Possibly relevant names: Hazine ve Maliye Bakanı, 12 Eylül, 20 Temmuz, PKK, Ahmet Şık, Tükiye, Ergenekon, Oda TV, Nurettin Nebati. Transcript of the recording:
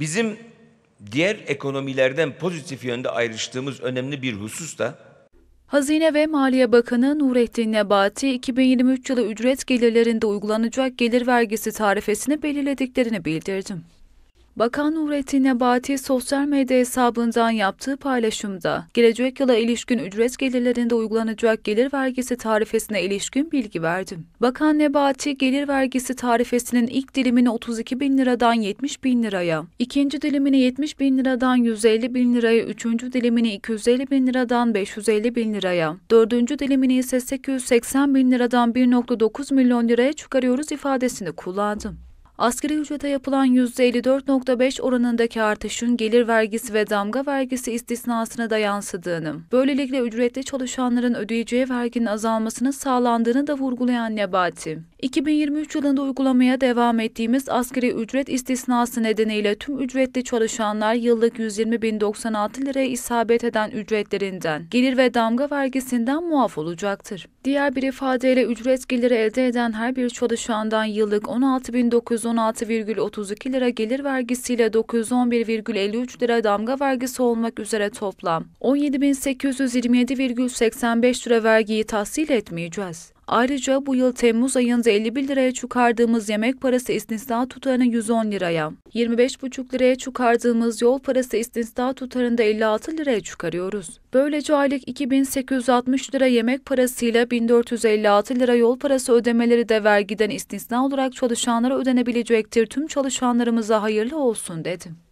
Bizim diğer ekonomilerden pozitif yönde ayrıştığımız önemli bir husus da Hazine ve Maliye Bakanı Nurettin Nebati, 2023 yılı ücret gelirlerinde uygulanacak gelir vergisi tarifesini belirlediklerini bildirdi. Bakan Nurettin Nebati, sosyal medya hesabından yaptığı paylaşımda, gelecek yıla ilişkin ücret gelirlerinde uygulanacak gelir vergisi tarifesine ilişkin bilgi verdi. Bakan Nebati, gelir vergisi tarifesinin ilk dilimini 32.000 liradan 70.000 liraya, ikinci dilimini 70.000 liradan 150.000 liraya, üçüncü dilimini 250.000 liradan 550.000 liraya, dördüncü dilimini ise 880.000 liradan 1.9 milyon liraya çıkarıyoruz ifadesini kullandı. Asgari ücrete yapılan %54,5 oranındaki artışın gelir vergisi ve damga vergisi istisnasına da yansıdığını, böylelikle ücretli çalışanların ödeyeceği verginin azalmasının sağlandığını da vurgulayan Nebati, 2023 yılında uygulamaya devam ettiğimiz asgari ücret istisnası nedeniyle tüm ücretli çalışanlar yıllık 120.096 liraya isabet eden ücretlerinden, gelir ve damga vergisinden muaf olacaktır. Diğer bir ifadeyle ücret geliri elde eden her bir çalışandan yıllık 16.916,32 lira gelir vergisiyle 911,53 lira damga vergisi olmak üzere toplam 17.827,85 lira vergiyi tahsil etmeyeceğiz. Ayrıca bu yıl Temmuz ayında 51 liraya çıkardığımız yemek parası istisna tutarını 110 liraya, 25,5 liraya çıkardığımız yol parası istisna tutarını da 56 liraya çıkarıyoruz. Böylece aylık 2.860 lira yemek parasıyla 1.456 lira yol parası ödemeleri de vergiden istisna olarak çalışanlara ödenebilecektir. Tüm çalışanlarımıza hayırlı olsun dedi.